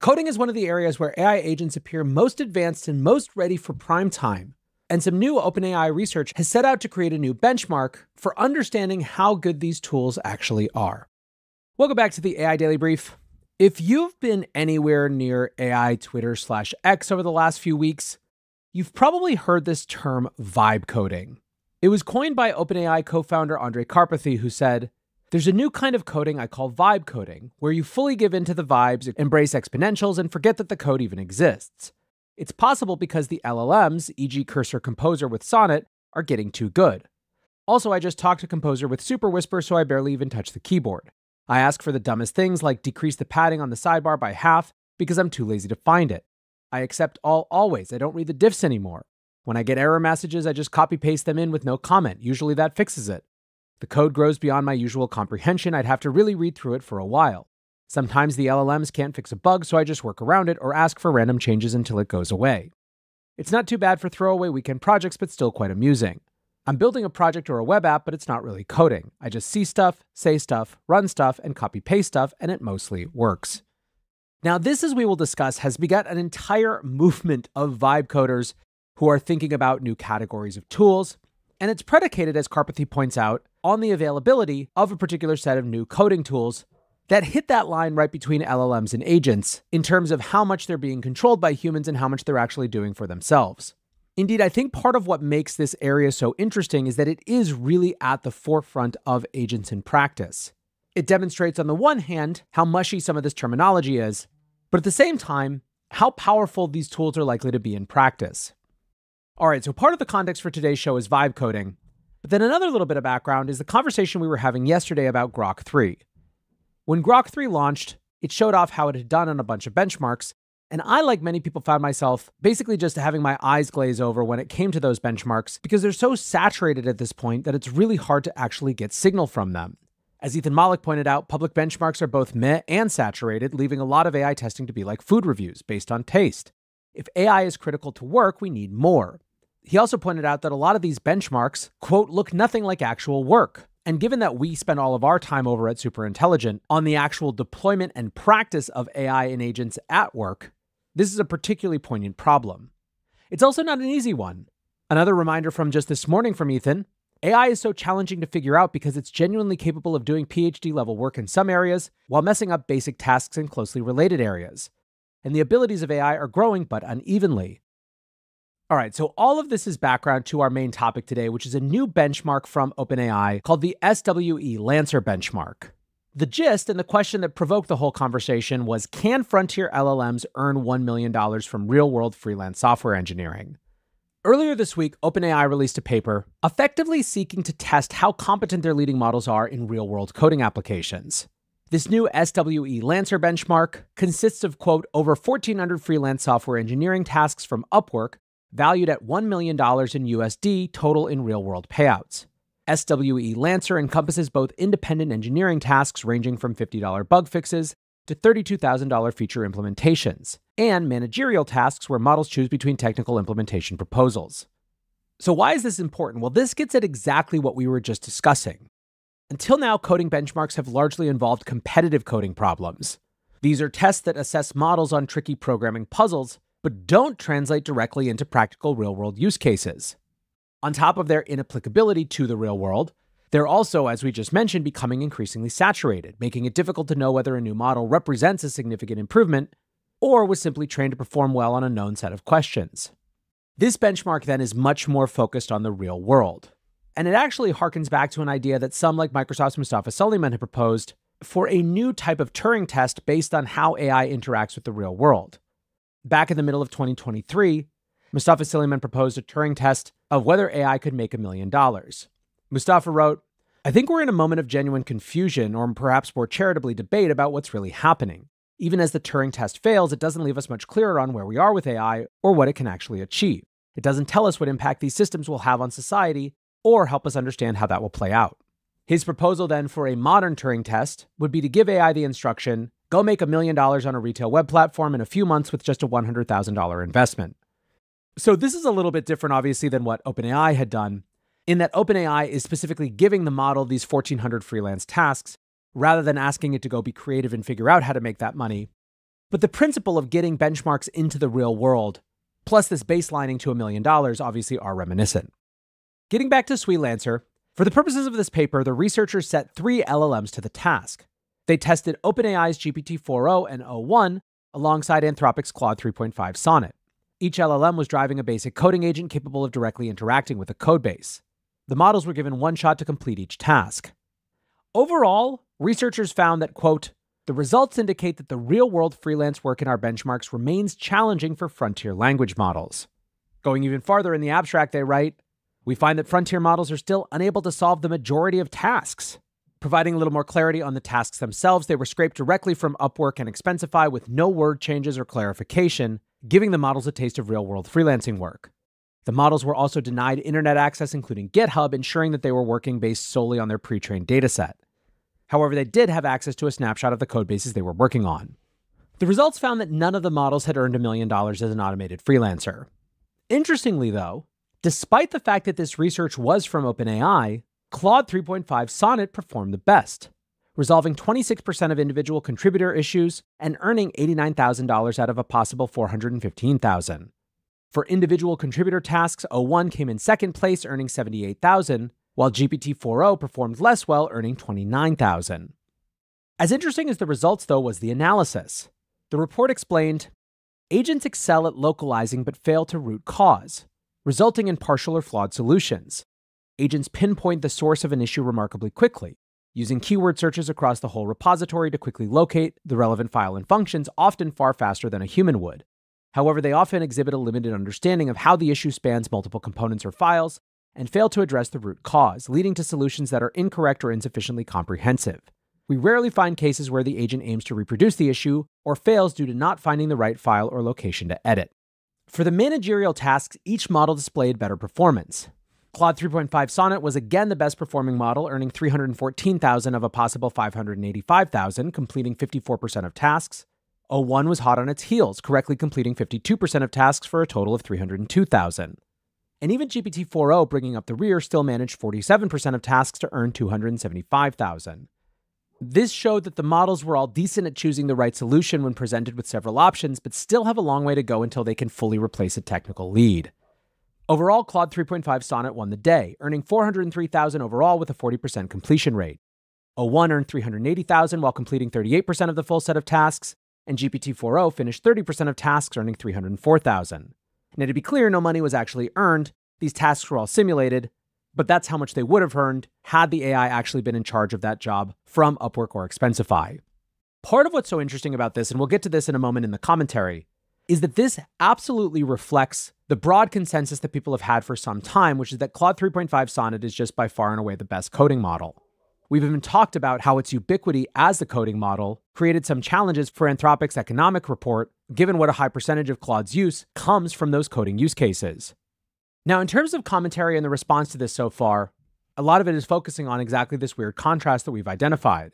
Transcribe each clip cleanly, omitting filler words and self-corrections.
Coding is one of the areas where AI agents appear most advanced and most ready for prime time. And some new OpenAI research has set out to create a new benchmark for understanding how good these tools actually are. Welcome back to the AI Daily Brief. If you've been anywhere near AI Twitter/X over the last few weeks, you've probably heard this term vibe coding. It was coined by OpenAI co-founder Andrej Karpathy, who said, "There's a new kind of coding I call vibe coding, where you fully give in to the vibes, embrace exponentials, and forget that the code even exists. It's possible because the LLMs, e.g. Cursor Composer with Sonnet, are getting too good. Also, I just talked to Composer with Super Whisper, so I barely even touch the keyboard. I ask for the dumbest things, like decrease the padding on the sidebar by half, because I'm too lazy to find it. I accept all always. I don't read the diffs anymore. When I get error messages, I just copy-paste them in with no comment. Usually that fixes it. The code grows beyond my usual comprehension. I'd have to really read through it for a while. Sometimes the LLMs can't fix a bug, so I just work around it or ask for random changes until it goes away. It's not too bad for throwaway weekend projects, but still quite amusing. I'm building a project or a web app, but it's not really coding. I just see stuff, say stuff, run stuff, and copy-paste stuff, and it mostly works." Now, this, as we will discuss, has begot an entire movement of vibe coders who are thinking about new categories of tools, and it's predicated, as Karpathy points out, on the availability of a particular set of new coding tools that hit that line right between LLMs and agents in terms of how much they're being controlled by humans and how much they're actually doing for themselves. Indeed, I think part of what makes this area so interesting is that it is really at the forefront of agents in practice. It demonstrates, on the one hand, how mushy some of this terminology is, but at the same time, how powerful these tools are likely to be in practice. All right, so part of the context for today's show is vibe coding. But then another little bit of background is the conversation we were having yesterday about Grok 3. When Grok 3 launched, it showed off how it had done on a bunch of benchmarks, and I, like many people, found myself basically just having my eyes glaze over when it came to those benchmarks because they're so saturated at this point that it's really hard to actually get signal from them. As Ethan Mollick pointed out, public benchmarks are both meh and saturated, leaving a lot of AI testing to be like food reviews, based on taste. If AI is critical to work, we need more. He also pointed out that a lot of these benchmarks, quote, look nothing like actual work. And given that we spend all of our time over at Superintelligent on the actual deployment and practice of AI and agents at work, this is a particularly poignant problem. It's also not an easy one. Another reminder from just this morning from Ethan, AI is so challenging to figure out because it's genuinely capable of doing PhD-level work in some areas while messing up basic tasks in closely related areas. And the abilities of AI are growing, but unevenly. All right, so all of this is background to our main topic today, which is a new benchmark from OpenAI called the SWE Lancer Benchmark. The gist and the question that provoked the whole conversation was, can frontier LLMs earn $1 million from real-world freelance software engineering? Earlier this week, OpenAI released a paper effectively seeking to test how competent their leading models are in real-world coding applications. This new SWE Lancer benchmark consists of, quote, over 1,400 freelance software engineering tasks from Upwork, valued at $1 million in USD total in real-world payouts. SWE Lancer encompasses both independent engineering tasks ranging from $50 bug fixes to $32,000 feature implementations, and managerial tasks where models choose between technical implementation proposals. So why is this important? Well, this gets at exactly what we were just discussing. Until now, coding benchmarks have largely involved competitive coding problems. These are tests that assess models on tricky programming puzzles, but don't translate directly into practical real-world use cases. On top of their inapplicability to the real world, they're also, as we just mentioned, becoming increasingly saturated, making it difficult to know whether a new model represents a significant improvement or was simply trained to perform well on a known set of questions. This benchmark then is much more focused on the real world. And it actually harkens back to an idea that some, like Microsoft's Mustafa Suleyman, had proposed for a new type of Turing test based on how AI interacts with the real world. Back in the middle of 2023, Mustafa Suleyman proposed a Turing test of whether AI could make $1 million. Mustafa wrote, "I think we're in a moment of genuine confusion, or perhaps more charitably debate, about what's really happening. Even as the Turing test fails, it doesn't leave us much clearer on where we are with AI or what it can actually achieve. It doesn't tell us what impact these systems will have on society or help us understand how that will play out." His proposal then for a modern Turing test would be to give AI the instruction, go make $1 million on a retail web platform in a few months with just a $100,000 investment. So this is a little bit different, obviously, than what OpenAI had done, in that OpenAI is specifically giving the model these 1,400 freelance tasks, rather than asking it to go be creative and figure out how to make that money. but the principle of getting benchmarks into the real world, plus this baselining to $1 million, obviously are reminiscent. Getting back to SWE Lancer, for the purposes of this paper, the researchers set 3 LLMs to the task. They tested OpenAI's GPT-4o and o1 alongside Anthropic's Claude 3.5 Sonnet. Each LLM was driving a basic coding agent capable of directly interacting with a codebase. The models were given one shot to complete each task. Overall, researchers found that, quote, the results indicate that the real-world freelance work in our benchmarks remains challenging for frontier language models. Going even farther in the abstract, they write, we find that frontier models are still unable to solve the majority of tasks. Providing a little more clarity on the tasks themselves, they were scraped directly from Upwork and Expensify with no word changes or clarification, giving the models a taste of real-world freelancing work. The models were also denied internet access, including GitHub, ensuring that they were working based solely on their pre-trained dataset. However, they did have access to a snapshot of the codebases they were working on. The results found that none of the models had earned $1 million as an automated freelancer. Interestingly, though, despite the fact that this research was from OpenAI, Claude 3.5 Sonnet performed the best, resolving 26% of individual contributor issues and earning $89,000 out of a possible $415,000. For individual contributor tasks, o1 came in second place, earning $78,000, while GPT-4o performed less well, earning $29,000. As interesting as the results, though, was the analysis. The report explained, agents excel at localizing but fail to root cause, resulting in partial or flawed solutions. Agents pinpoint the source of an issue remarkably quickly, using keyword searches across the whole repository to quickly locate the relevant file and functions, often far faster than a human would. However, they often exhibit a limited understanding of how the issue spans multiple components or files, and fail to address the root cause, leading to solutions that are incorrect or insufficiently comprehensive. We rarely find cases where the agent aims to reproduce the issue or fails due to not finding the right file or location to edit. For the managerial tasks, each model displayed better performance. Claude 3.5 Sonnet was again the best performing model, earning $314,000 of a possible $585,000, completing 54% of tasks. o1 was hot on its heels, correctly completing 52% of tasks for a total of $302,000. And even GPT-4o, bringing up the rear, still managed 47% of tasks to earn $275,000. This showed that the models were all decent at choosing the right solution when presented with several options, but still have a long way to go until they can fully replace a technical lead. Overall, Claude 3.5 Sonnet won the day, earning $403,000 overall with a 40% completion rate. o1 earned $380,000 while completing 38% of the full set of tasks, and GPT-4o finished 30% of tasks, earning $304,000. Now, to be clear, no money was actually earned. These tasks were all simulated, but that's how much they would have earned had the AI actually been in charge of that job from Upwork or Expensify. Part of what's so interesting about this, and we'll get to this in a moment in the commentary, is that this absolutely reflects the broad consensus that people have had for some time, which is that Claude 3.5 Sonnet is just by far and away the best coding model. We've even talked about how its ubiquity as the coding model created some challenges for Anthropic's economic report, given what a high percentage of Claude's use comes from those coding use cases. Now, in terms of commentary and the response to this so far, a lot of it is focusing on exactly this weird contrast that we've identified.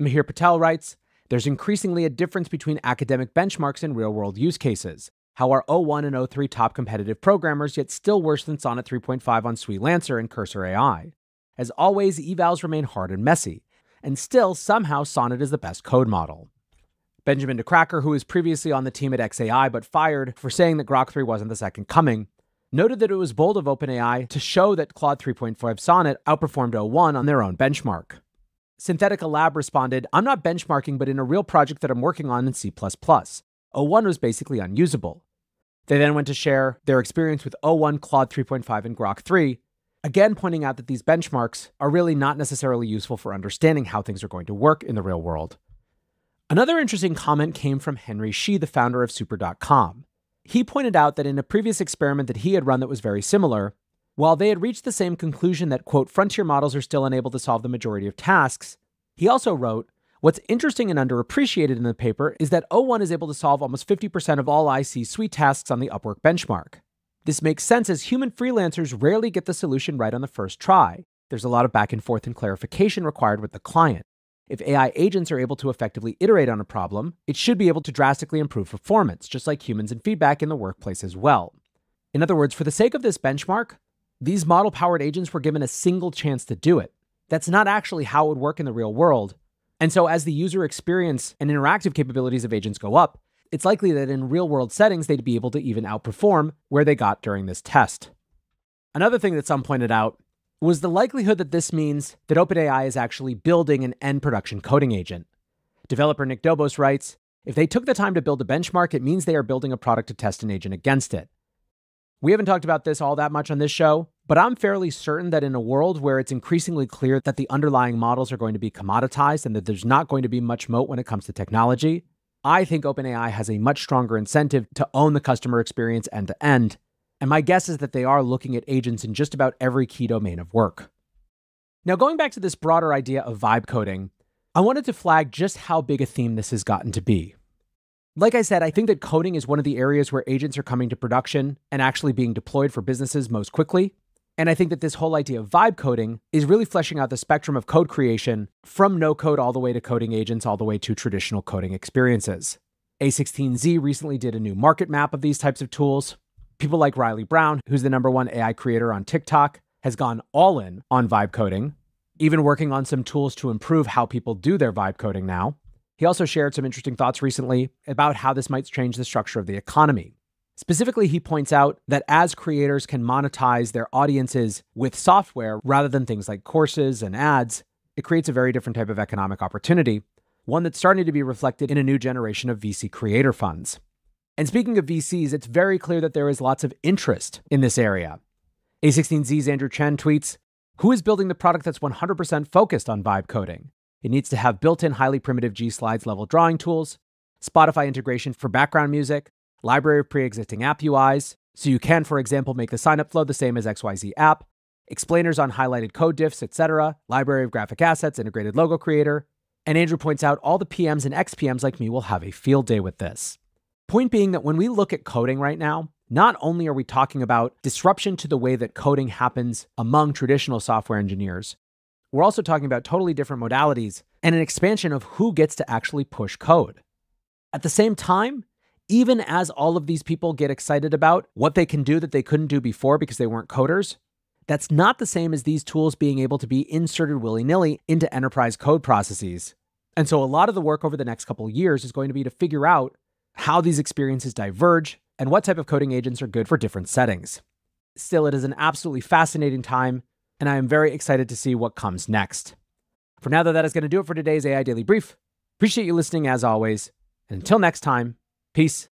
Mihir Patel writes, there's increasingly a difference between academic benchmarks and real-world use cases. How are o1 and o3 top competitive programmers, yet still worse than Sonnet 3.5 on SWE Lancer and Cursor AI? As always, evals remain hard and messy, and still, somehow, Sonnet is the best code model. Benjamin DeKracker, who was previously on the team at XAI but fired for saying that Grok 3 wasn't the second coming, noted that it was bold of OpenAI to show that Claude 3.5 Sonnet outperformed o1 on their own benchmark. Synthetica Lab responded, I'm not benchmarking, but in a real project that I'm working on in C++. o1 was basically unusable. They then went to share their experience with o1, Claude 3.5, and Grok 3, again, pointing out that these benchmarks are really not necessarily useful for understanding how things are going to work in the real world. Another interesting comment came from Henry Xi, the founder of Super.com. He pointed out that in a previous experiment that he had run that was very similar, while they had reached the same conclusion that, quote, frontier models are still unable to solve the majority of tasks, he also wrote, what's interesting and underappreciated in the paper is that o1 is able to solve almost 50% of all IC suite tasks on the Upwork benchmark. This makes sense as human freelancers rarely get the solution right on the first try. There's a lot of back and forth and clarification required with the client. If AI agents are able to effectively iterate on a problem, it should be able to drastically improve performance, just like humans and feedback in the workplace as well. In other words, for the sake of this benchmark, these model-powered agents were given a single chance to do it. That's not actually how it would work in the real world. And so as the user experience and interactive capabilities of agents go up, it's likely that in real-world settings, they'd be able to even outperform where they got during this test. Another thing that some pointed out was the likelihood that this means that OpenAI is actually building an end-production coding agent. Developer Nick Dobos writes, "If they took the time to build a benchmark, it means they are building a product to test an agent against it." We haven't talked about this all that much on this show, but I'm fairly certain that in a world where it's increasingly clear that the underlying models are going to be commoditized and that there's not going to be much moat when it comes to technology, I think OpenAI has a much stronger incentive to own the customer experience end-to-end, and my guess is that they are looking at agents in just about every key domain of work. Now, going back to this broader idea of vibe coding, I wanted to flag just how big a theme this has gotten to be. Like I said, I think that coding is one of the areas where agents are coming to production and actually being deployed for businesses most quickly. And I think that this whole idea of vibe coding is really fleshing out the spectrum of code creation from no-code all the way to coding agents, all the way to traditional coding experiences. A16Z recently did a new market map of these types of tools. People like Riley Brown, who's the number one AI creator on TikTok, has gone all in on vibe coding, even working on some tools to improve how people do their vibe coding now. He also shared some interesting thoughts recently about how this might change the structure of the economy. Specifically, he points out that as creators can monetize their audiences with software rather than things like courses and ads, it creates a very different type of economic opportunity, one that's starting to be reflected in a new generation of VC creator funds. And speaking of VCs, it's very clear that there is lots of interest in this area. A16Z's Andrew Chen tweets, "Who is building the product that's 100% focused on vibe coding? It needs to have built-in highly primitive G-Slides level drawing tools, Spotify integration for background music, library of pre-existing app UIs, so you can, for example, make the sign-up flow the same as XYZ app, explainers on highlighted code diffs, etc., library of graphic assets, integrated logo creator." And Andrew points out all the PMs and ex-PMs like me will have a field day with this. Point being that when we look at coding right now, not only are we talking about disruption to the way that coding happens among traditional software engineers, we're also talking about totally different modalities and an expansion of who gets to actually push code. At the same time, even as all of these people get excited about what they can do that they couldn't do before because they weren't coders, that's not the same as these tools being able to be inserted willy-nilly into enterprise code processes. And so a lot of the work over the next couple of years is going to be to figure out how these experiences diverge and what type of coding agents are good for different settings. Still, it is an absolutely fascinating time, and I am very excited to see what comes next. For now, though, that is going to do it for today's AI Daily Brief. Appreciate you listening as always. And until next time, peace